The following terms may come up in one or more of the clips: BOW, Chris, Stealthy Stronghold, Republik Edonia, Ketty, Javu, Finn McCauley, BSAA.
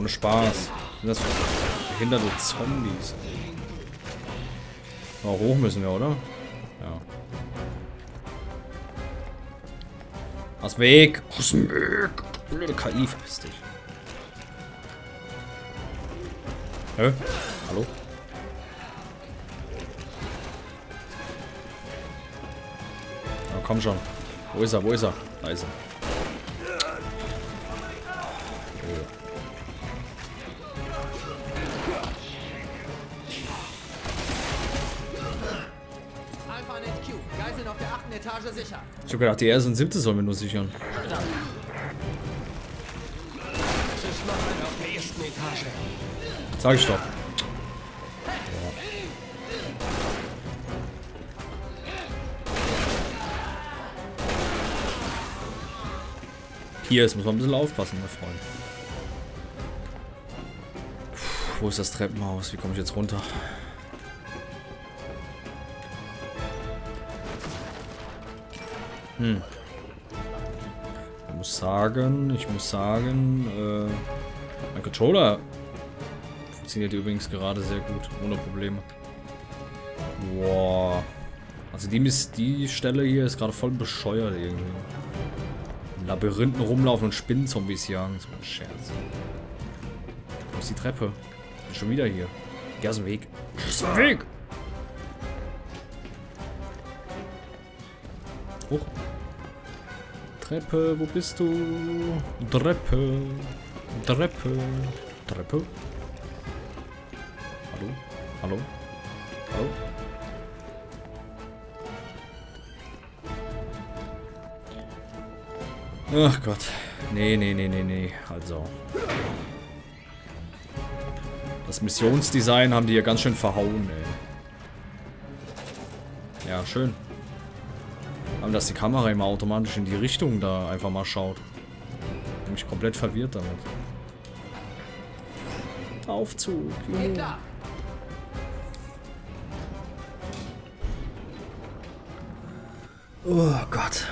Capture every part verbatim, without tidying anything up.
Ohne Spaß. Sind das behinderte Zombies? Oh, hoch müssen wir, oder? Ja. Aus dem Weg! Aus dem Weg! Blöde K I, verpiss dich. Hä? Hallo? Ja, komm schon. Wo ist er? Wo ist er? Da ist er. Ich hab gedacht, die erste und siebte sollen wir nur sichern. Sag ich doch. Ja. Hier, jetzt muss man ein bisschen aufpassen, mein Freund. Puh, wo ist das Treppenhaus? Wie komme ich jetzt runter? Hm. Ich muss sagen, ich muss sagen, äh, mein Controller funktioniert übrigens gerade sehr gut, ohne Probleme. Wow. Also die, die Stelle hier ist gerade voll bescheuert irgendwie. In Labyrinthen rumlaufen und Spinnenzombies jagen. So ein Scherz. Wo ist die Treppe? Ich bin schon wieder hier. Geh aus dem Weg. Aus dem Weg! Hoch. Treppe, wo bist du? Treppe, Treppe, Treppe. Hallo, hallo, hallo. Ach Gott, nee, nee, nee, nee, nee. Also, das Missionsdesign haben die ja ganz schön verhauen, ey. Ja, schön. Aber dass die Kamera immer automatisch in die Richtung da einfach mal schaut. Ich bin mich komplett verwirrt damit. Aufzug. Ja. Oh Gott.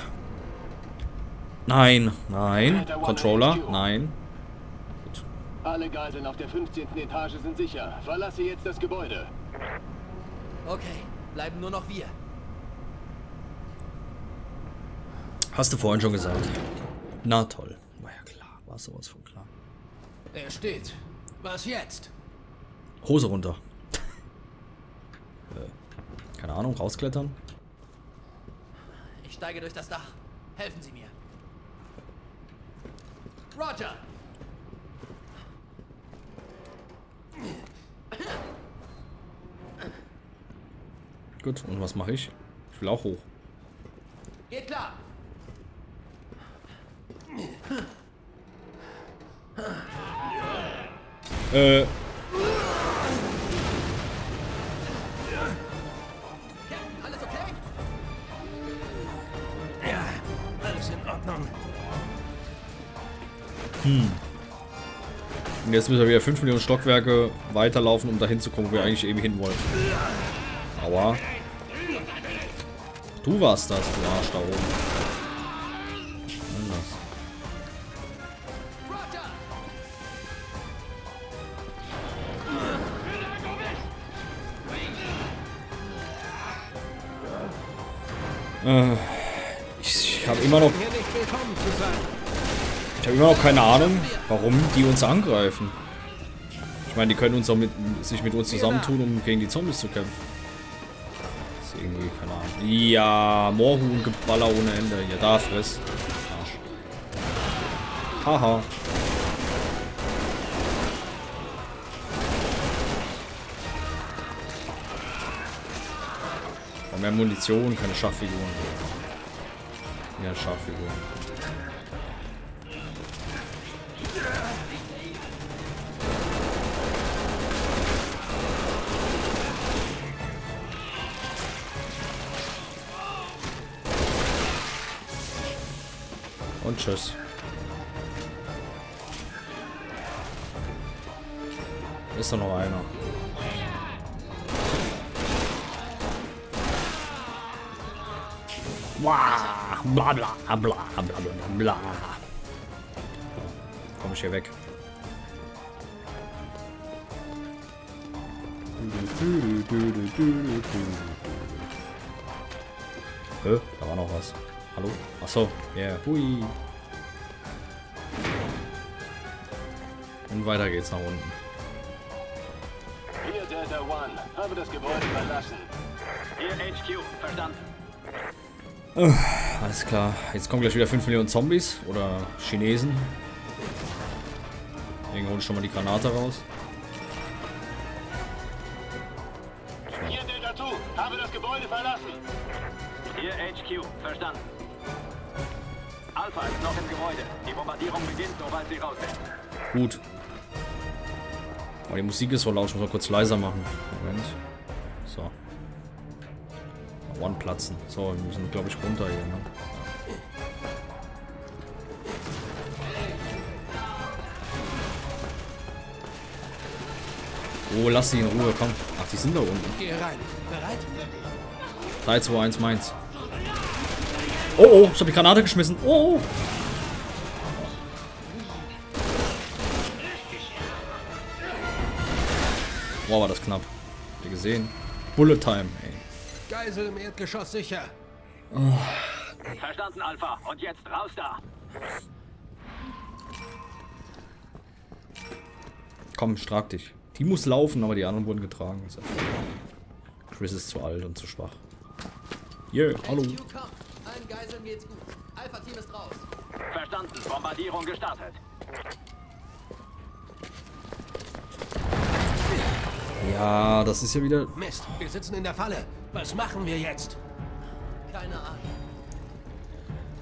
Nein, nein. Controller, nein. Gut. Alle Geiseln auf der fünfzehnten Etage sind sicher. Verlasse jetzt das Gebäude. Okay, bleiben nur noch wir. Hast du vorhin schon gesagt. Na toll. War ja klar. War sowas von klar. Er steht. Was jetzt? Hose runter. äh, keine Ahnung. Rausklettern. Ich steige durch das Dach. Helfen Sie mir. Roger! Gut. Und was mache ich? Ich will auch hoch. Geht klar. Äh. Alles okay? Ja, alles in Ordnung. Hm. Und jetzt müssen wir wieder fünf Millionen Stockwerke weiterlaufen, um dahin zu kommen, wo wir eigentlich eben hin wollen. Aua. Du warst das, du Arsch da oben. Ich, ich habe immer noch... Ich habe immer noch keine Ahnung, warum die uns angreifen. Ich meine, die können uns auch mit, sich mit uns zusammentun, um gegen die Zombies zu kämpfen. Das ist irgendwie, keine Ahnung. Ja, Moorhuhn-Geballer ohne Ende. Ja, da friss. Haha. Mehr Munition, keine Schachfiguren. Ja, Schachfiguren. Und tschüss. Ist doch noch einer. Bla bla bla bla bla bla. Komm ich hier weg. Hä? Da war noch was. Hallo? Achso. Ja. Yeah. Hui. Und weiter geht's nach unten. Hier Delta One. Habe das Gebäude verlassen. Hier H Q. Verstanden. Alles klar. Jetzt kommen gleich wieder fünf Millionen Zombies. Oder Chinesen. Deswegen hole ich schon mal die Granate raus. Hier Delta Two. Habe das Gebäude verlassen. Hier H Q. Verstanden. Alpha ist noch im Gebäude. Die Bombardierung beginnt, sobald sie raus sind. Gut. Aber die Musik ist so laut. Ich muss mal kurz leiser machen. Moment. So. One platzen. So, wir müssen, glaube ich, runter hier. Ne? Oh, lass sie in Ruhe, komm. Ach, die sind da unten. Geh rein. Bereit? drei, zwei, eins, meins. Oh, oh, ich habe die Granate geschmissen. Oh, oh. Wow, war das knapp. Habt ihr gesehen? Bullet Time, ey. Geisel im Erdgeschoss sicher. Oh. Verstanden, Alpha. Und jetzt raus da. Komm, strag dich. Die muss laufen, aber die anderen wurden getragen. Chris ist zu alt und zu schwach. Yeah, hallo. Allen Geiseln geht's gut. Alpha-Team ist raus. Verstanden. Bombardierung gestartet. Ja, das ist ja wieder... Mist, wir sitzen in der Falle. Was machen wir jetzt? Keine Ahnung.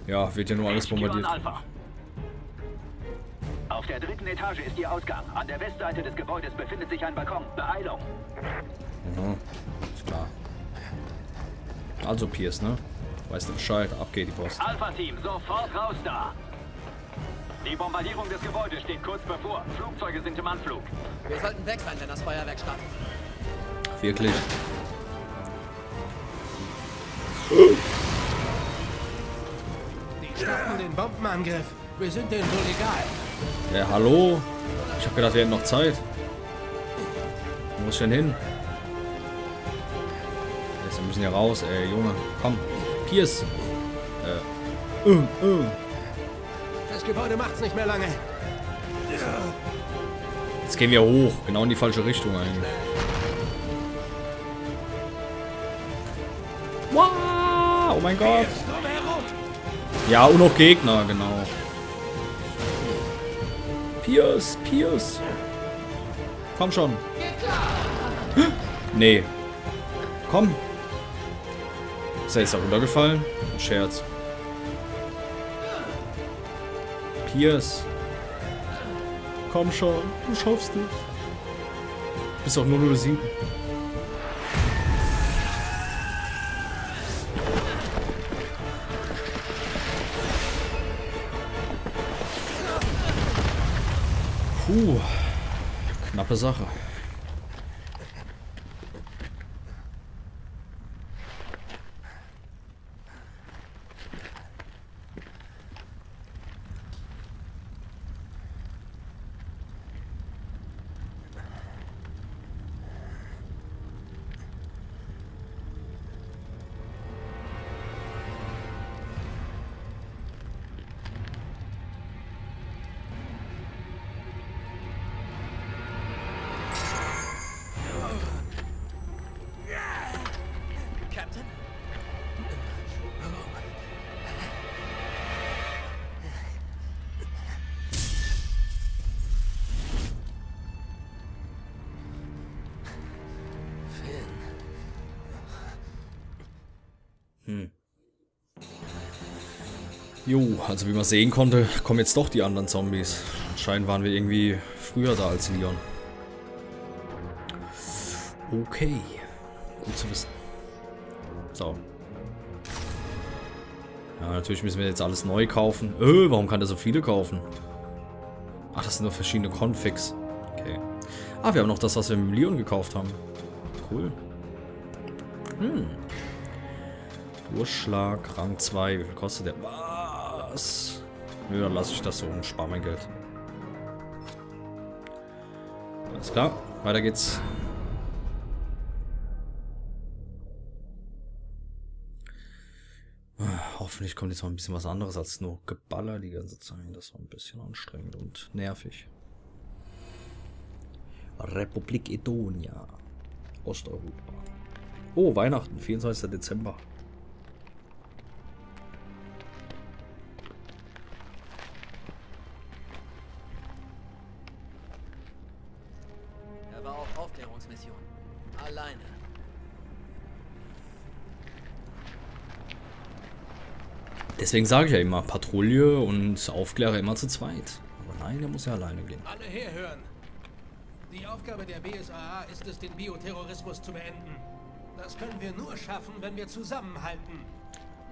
Ja, wird ja nur alles bombardiert. Auf der dritten Etage ist ihr Ausgang. An der Westseite des Gebäudes befindet sich ein Balkon. Beeilung. Mhm. Ist klar. Also Pierce, ne? Weißt du Bescheid? Ab geht die Post. Alpha-Team, sofort raus da! Die Bombardierung des Gebäudes steht kurz bevor. Flugzeuge sind im Anflug. Wir sollten weg sein, wenn das Feuerwerk startet. Wirklich? Die starten den Bombenangriff. Wir sind denen wohl egal. Ja, hallo? Ich habe gedacht, wir hätten noch Zeit. Wo muss ich denn hin? Jetzt, wir müssen ja raus, ey, Junge. Komm, Pierce. Äh. Uh, uh. Das Gebäude macht's nicht mehr lange. Jetzt gehen wir hoch, genau in die falsche Richtung eigentlich. Wow, oh mein Gott. Ja, und noch Gegner, genau. Pierce, Pierce. Komm schon. Nee. Komm. Ist er jetzt da runtergefallen? Ein Scherz. Yes. Komm schon, du schaffst es. Du bist auch nur null sieben. Puh. Knappe Sache. Hm. Jo, also wie man sehen konnte, kommen jetzt doch die anderen Zombies. Anscheinend waren wir irgendwie früher da als Leon. Okay. Gut zu wissen. So. Ja, natürlich müssen wir jetzt alles neu kaufen. Öh, warum kann der so viele kaufen? Ach, das sind nur verschiedene Configs. Okay. Ah, wir haben noch das, was wir mit Leon gekauft haben. Cool. Hm. Durchschlag, Rang zwei, wie viel kostet der? Was? Nö, dann lasse ich das so und spare mein Geld. Alles klar, weiter geht's. hoffentlich kommt jetzt mal ein bisschen was anderes als nur Geballer die ganze Zeit. Das war ein bisschen anstrengend und nervig. Republik Edonia. Osteuropa. Oh, Weihnachten, vierundzwanzigster Dezember. Er war auf Aufklärungsmission. Alleine. Deswegen sage ich ja immer, Patrouille und Aufklärer immer zu zweit. Aber nein, er muss ja alleine gehen. Alle herhören! Die Aufgabe der B S A A ist es, den Bioterrorismus zu beenden. Das können wir nur schaffen, wenn wir zusammenhalten.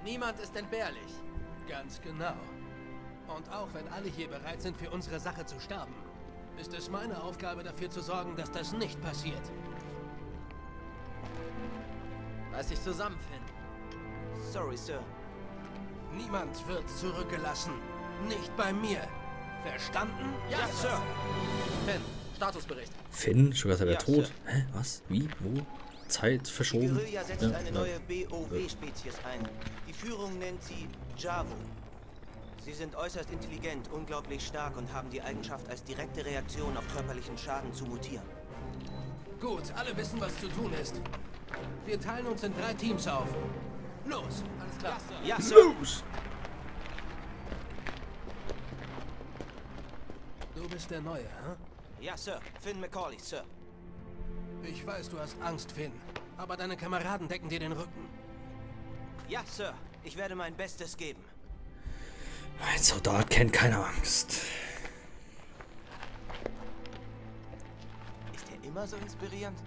Niemand ist entbehrlich. Ganz genau. Und auch wenn alle hier bereit sind, für unsere Sache zu sterben, ist es meine Aufgabe, dafür zu sorgen, dass das nicht passiert. Lass dich zusammenfinden. Sorry, Sir. Niemand wird zurückgelassen. Nicht bei mir. Verstanden? Ja, ja Sir. Finn, Statusbericht. Finn? Schon gerade ja, tot. Sir. Hä? Was? Wie? Wo? Zeit verschoben? Die Guerilla setzt ja, eine ja. neue B O W-Spezies ein. Die Führung nennt sie Javu. Sie sind äußerst intelligent, unglaublich stark und haben die Eigenschaft, als direkte Reaktion auf körperlichen Schaden zu mutieren. Gut, alle wissen, was zu tun ist. Wir teilen uns in drei Teams auf. Los! Alles klar. Ja, Sir. Los! Du bist der Neue, hm? Ja, Sir. Finn McCauley, Sir. Ich weiß, du hast Angst, Finn. Aber deine Kameraden decken dir den Rücken. Ja, Sir. Ich werde mein Bestes geben. Ein Soldat kennt keine Angst. Ist er immer so inspirierend?